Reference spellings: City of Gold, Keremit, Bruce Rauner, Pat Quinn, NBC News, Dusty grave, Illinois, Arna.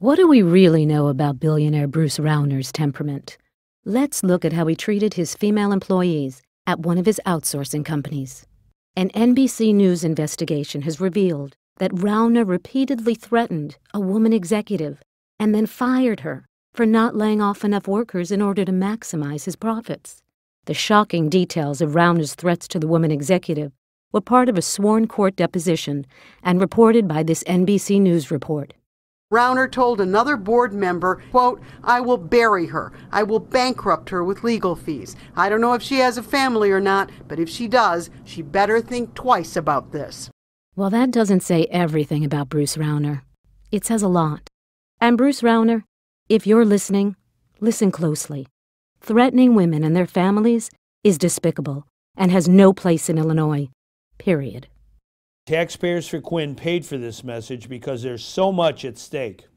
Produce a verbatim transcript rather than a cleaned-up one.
What do we really know about billionaire Bruce Rauner's temperament? Let's look at how he treated his female employees at one of his outsourcing companies. An N B C News investigation has revealed that Rauner repeatedly threatened a woman executive and then fired her for not laying off enough workers in order to maximize his profits. The shocking details of Rauner's threats to the woman executive were part of a sworn court deposition and reported by this N B C News report. Rauner told another board member, quote, "I will bury her. I will bankrupt her with legal fees. I don't know if she has a family or not, but if she does, she better think twice about this." Well, that doesn't say everything about Bruce Rauner. It says a lot. And Bruce Rauner, if you're listening, listen closely. Threatening women and their families is despicable and has no place in Illinois, period. Taxpayers for Quinn paid for this message because there's so much at stake.